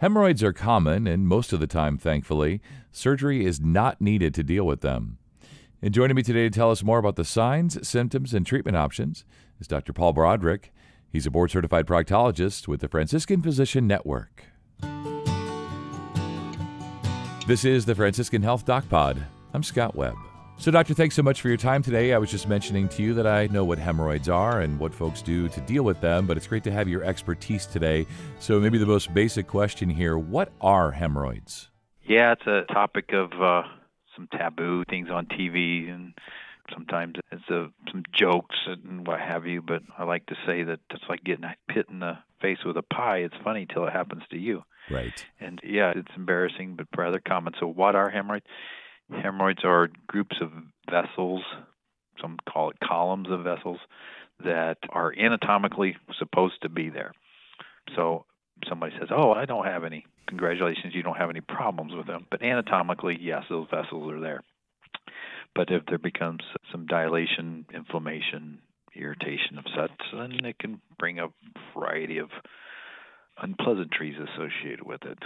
Hemorrhoids are common, and most of the time, thankfully, surgery is not needed to deal with them. And joining me today to tell us more about the signs, symptoms, and treatment options is Dr. Paul Broderick. He's a board-certified proctologist with the Franciscan Physician Network. This is the Franciscan Health DocPod. I'm Scott Webb. So, Doctor, thanks so much for your time today. I was just mentioning to you that I know what hemorrhoids are and what folks do to deal with them, but it's great to have your expertise today. So maybe the most basic question here, what are hemorrhoids? Yeah, it's a topic of some taboo things on TV, and sometimes it's some jokes and what have you, but I like to say that it's like getting hit in the face with a pie. It's funny till it happens to you. Right. And yeah, it's embarrassing, but rather common. So what are hemorrhoids? Hemorrhoids are groups of vessels, some call it columns of vessels, that are anatomically supposed to be there. So somebody says, oh, I don't have any. Congratulations, you don't have any problems with them. But anatomically, yes, those vessels are there. But if there becomes some dilation, inflammation, irritation of such, then it can bring a variety of unpleasantries associated with it.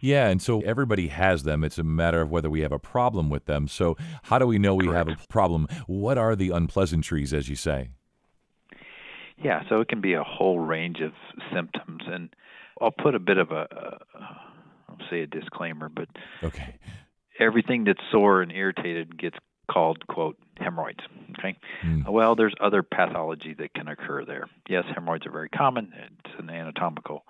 Yeah, and so everybody has them. It's a matter of whether we have a problem with them. So how do we know we have a problem? What are the unpleasantries, as you say? Yeah, so it can be a whole range of symptoms. And I'll put a bit of I'll say a disclaimer, but okay. Everything that's sore and irritated gets called, quote, hemorrhoids. Okay. Well, there's other pathology that can occur there. Yes, hemorrhoids are very common. It's an anatomical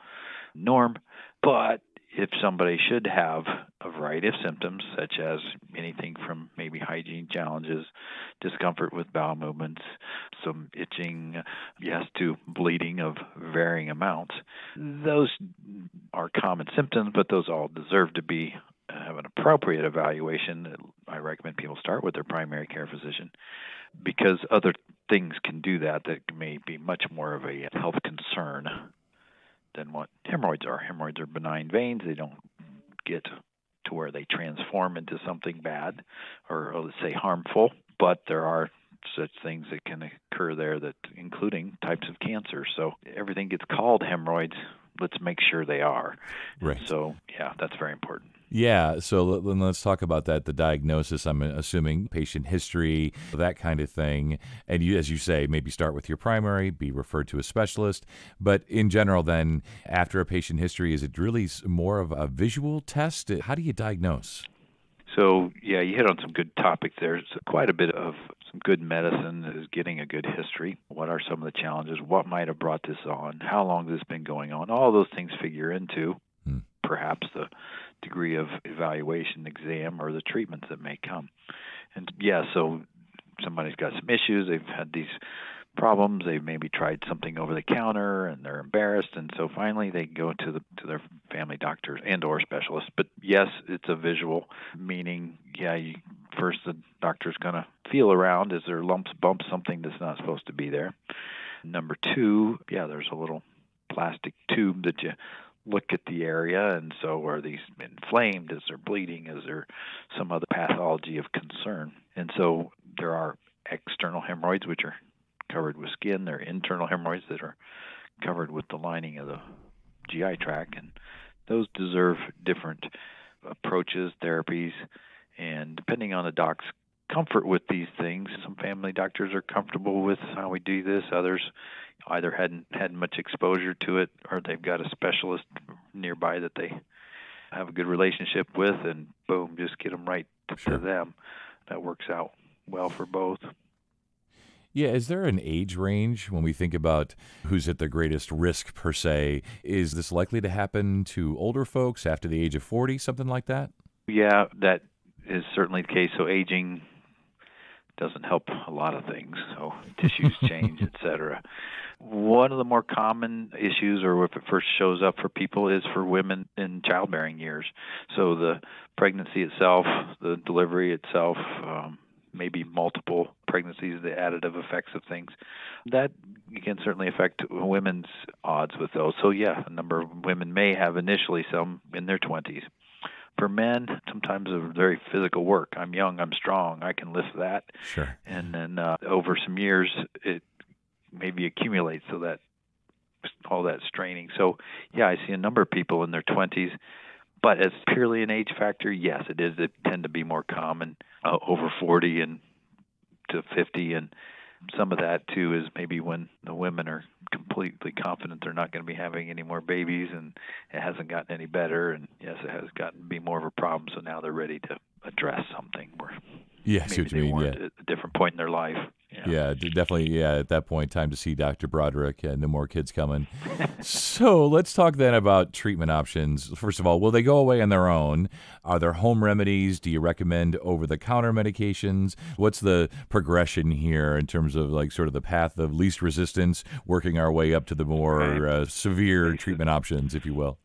norm, but if somebody should have a variety of symptoms, such as anything from maybe hygiene challenges, discomfort with bowel movements, some itching, yes, to bleeding of varying amounts, those are common symptoms, but those all deserve to have an appropriate evaluation. I recommend people start with their primary care physician, because other things can do that may be much more of a health concern than what hemorrhoids are. Hemorrhoids are benign veins. They don't get to where they transform into something bad or let's say harmful, but there are such things that can occur there, that including types of cancer. So everything gets called hemorrhoids. Let's make sure they are. Right. So, yeah, that's very important. Yeah, so let's talk about that, the diagnosis. I'm assuming patient history, that kind of thing. And you, as you say, maybe start with your primary, be referred to a specialist. But in general then, after a patient history, is it really more of a visual test? How do you diagnose? So, yeah, you hit on some good topics there. There's quite a bit of some good medicine is getting a good history. What are some of the challenges? What might have brought this on? How long has this been going on? All those things figure into perhaps the degree of evaluation, exam, or the treatments that may come. And yeah, so somebody's got some issues, they've had these problems, they've maybe tried something over the counter and they're embarrassed, and so finally they go to their family doctor and or specialist. But yes, it's a visual, meaning, yeah, first the doctor's going to feel around, is there lumps, bumps, something that's not supposed to be there. Number two, yeah, there's a little plastic tube that you look at the area, and so are these inflamed? Is there bleeding? Is there some other pathology of concern? And so there are external hemorrhoids, which are covered with skin. There are internal hemorrhoids that are covered with the lining of the GI tract, and those deserve different approaches, therapies, and depending on the doc's comfort with these things. Some family doctors are comfortable with how we do this. Others either hadn't had much exposure to it, or they've got a specialist nearby that they have a good relationship with, and boom, just get them right to them. That works out well for both. Yeah, is there an age range when we think about who's at the greatest risk per se? Is this likely to happen to older folks after the age of 40, something like that? Yeah, that is certainly the case. So aging doesn't help a lot of things, so tissues change, etc. One of the more common issues, or if it first shows up for people, is for women in childbearing years. So the pregnancy itself, the delivery itself, maybe multiple pregnancies, the additive effects of things, that can certainly affect women's odds with those. So yeah, a number of women may have initially some in their 20s. For men, sometimes a very physical work. I'm young, I'm strong, I can lift that. Sure. And then over some years, it maybe accumulates, so that all that straining. So, yeah, I see a number of people in their 20s. But as purely an age factor, yes, it is. It tend to be more common over 40 and to 50. And some of that, too, is maybe when the women are completely confident they're not going to be having any more babies and it hasn't gotten any better. And, yes, it has gotten to be more of a problem. So now they're ready to address something where maybe they weren't at a different point in their life. Yeah, definitely. Yeah, at that point, time to see Dr. Broderick. No more kids coming. So let's talk then about treatment options. First of all, will they go away on their own? Are there home remedies? Do you recommend over-the-counter medications? What's the progression here in terms of like sort of the path of least resistance, working our way up to the more severe treatment options, if you will?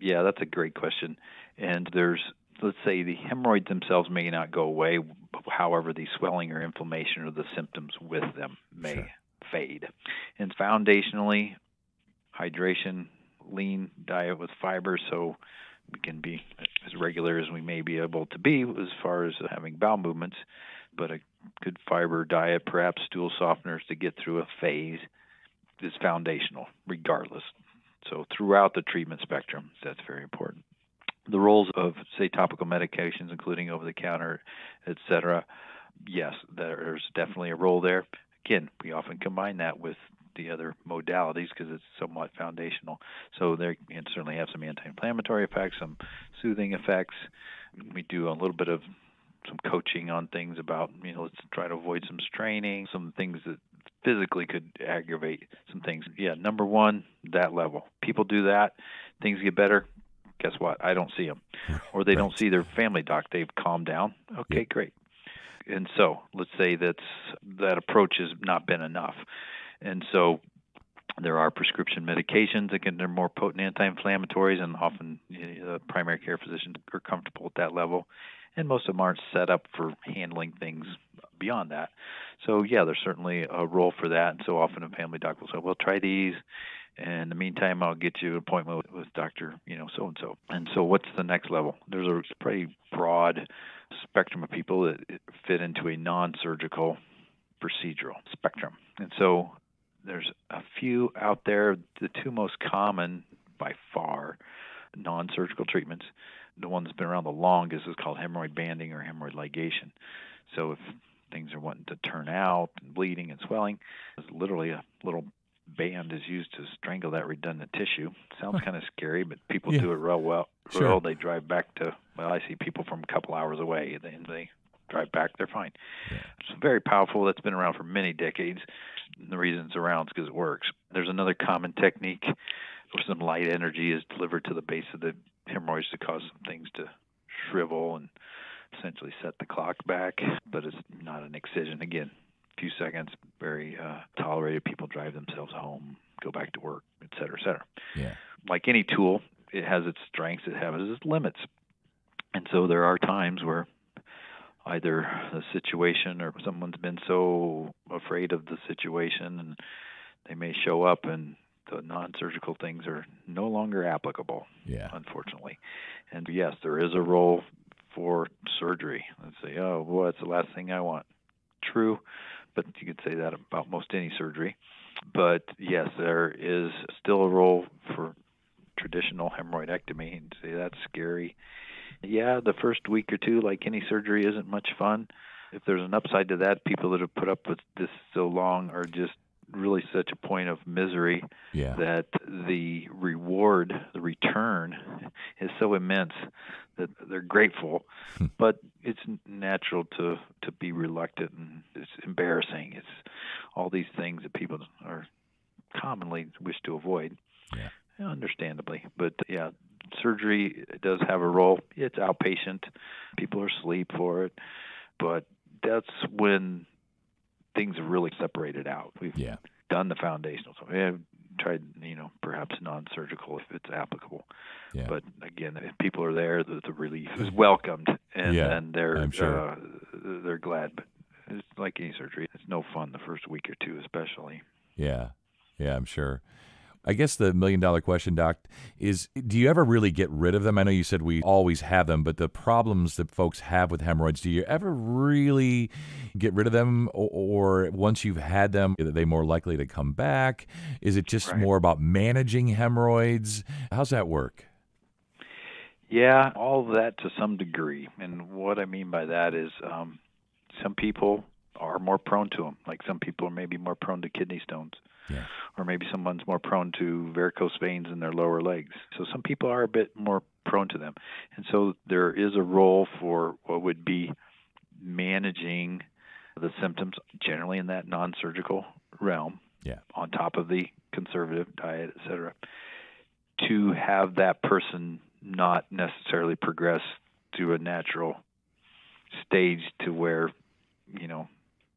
Yeah, that's a great question. And there's, let's say the hemorrhoids themselves may not go away. However, the swelling or inflammation or the symptoms with them may fade. And foundationally, hydration, lean diet with fiber, so we can be as regular as we may be able to be as far as having bowel movements, but a good fiber diet, perhaps stool softeners to get through a phase, is foundational regardless. So throughout the treatment spectrum, that's very important. The roles of, say, topical medications, including over-the-counter, et cetera, yes, there's definitely a role there. Again, we often combine that with the other modalities because it's somewhat foundational. So they can certainly have some anti-inflammatory effects, some soothing effects. We do a little bit of some coaching on things about, let's try to avoid some straining, some things that physically could aggravate some things. Yeah, number one, that level. People do that, things get better. Guess what? I don't see them. Or they don't see their family doc. They've calmed down. Okay, great. And so let's say that approach has not been enough. And so there are prescription medications. Again, they're more potent anti-inflammatories, and often the primary care physicians are comfortable at that level. And most of them aren't set up for handling things beyond that. So, yeah, there's certainly a role for that. And so often a family doc will say, well, try these. And in the meantime, I'll get you an appointment with Dr. So-and-so. And so what's the next level? There's a pretty broad spectrum of people that fit into a non-surgical procedural spectrum. And so there's a few out there, the two most common by far non-surgical treatments. The one that's been around the longest is called hemorrhoid banding or hemorrhoid ligation. So if things are wanting to turn out and bleeding and swelling, it's literally a little band is used to strangle that redundant tissue. Sounds kind of scary, but people do it real well. They drive back to, I see people from a couple hours away, and they drive back, they're fine. Yeah. It's very powerful. That's been around for many decades. And the reason it's around is because it works. There's another common technique where some light energy is delivered to the base of the hemorrhoids to cause some things to shrivel and essentially set the clock back, but it's not an excision. Again, few seconds, very tolerated. People drive themselves home, go back to work, et cetera, et cetera. Yeah. Like any tool, it has its strengths, it has its limits. And so there are times where either a situation or someone's been so afraid of the situation and they may show up and the non-surgical things are no longer applicable, unfortunately. And yes, there is a role for surgery. Let's say, oh, well, that's the last thing I want. True, but you could say that about most any surgery. But yes, there is still a role for traditional hemorrhoidectomy. And say that's scary. Yeah, the first week or two, like any surgery, isn't much fun. If there's an upside to that, people that have put up with this so long are just really such a point of misery that the reward, the return, is so immense that they're grateful. But it's natural to be reluctant, and it's embarrassing. It's all these things that people are commonly wish to avoid, understandably. But, yeah, surgery does have a role. It's outpatient. People are asleep for it. But that's when things are really separated out. We've done the foundational stuff. I've tried, perhaps non-surgical if it's applicable. Yeah. But again, if people are there, the relief is welcomed, and they're they're glad. But it's like any surgery, it's no fun the first week or two, especially. Yeah, I'm sure. I guess the million-dollar question, Doc, is do you ever really get rid of them? I know you said we always have them, but the problems that folks have with hemorrhoids, do you ever really get rid of them? Or once you've had them, are they more likely to come back? Is it just more about managing hemorrhoids? How's that work? Yeah, all of that to some degree. And what I mean by that is some people are more prone to them. Like some people are maybe more prone to kidney stones. Yeah. Or maybe someone's more prone to varicose veins in their lower legs. So some people are a bit more prone to them. And so there is a role for what would be managing the symptoms generally in that non-surgical realm, on top of the conservative diet, et cetera, to have that person not necessarily progress to a natural stage to where, you know,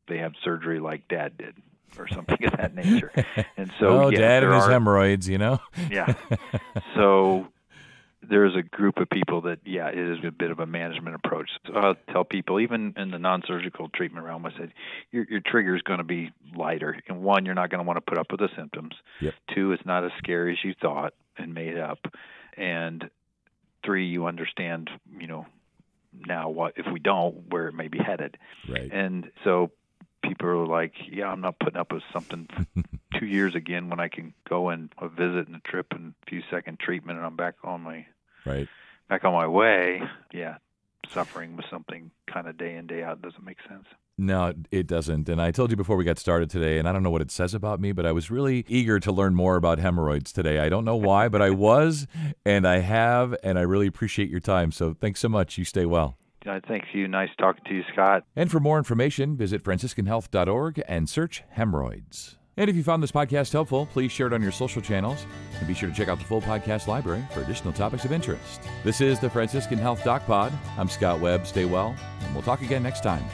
they have surgery like Dad did, or something of that nature. And so, oh, yeah, Dad and his hemorrhoids, you know? Yeah. So there's a group of people that, yeah, it is a bit of a management approach. So I'll tell people, even in the non-surgical treatment realm, I said, your trigger is going to be lighter. And one, you're not going to want to put up with the symptoms. Yep. Two, it's not as scary as you thought and made up. And three, you understand, you know, now what if we don't, where it may be headed. Right. And so people are like, yeah, I'm not putting up with something for 2 years again when I can go and a visit and a trip and a few second treatment and I'm back on my way. Yeah, suffering with something kind of day in, day out doesn't make sense. No, it doesn't. And I told you before we got started today, and I don't know what it says about me, but I was really eager to learn more about hemorrhoids today. I don't know why, but I was, and I have, and I really appreciate your time. So thanks so much. You stay well. Thanks you. Nice talking to you, Scott. And for more information, visit franciscanhealth.org and search hemorrhoids. And if you found this podcast helpful, please share it on your social channels. And be sure to check out the full podcast library for additional topics of interest. This is the Franciscan Health DocPod. I'm Scott Webb. Stay well, and we'll talk again next time.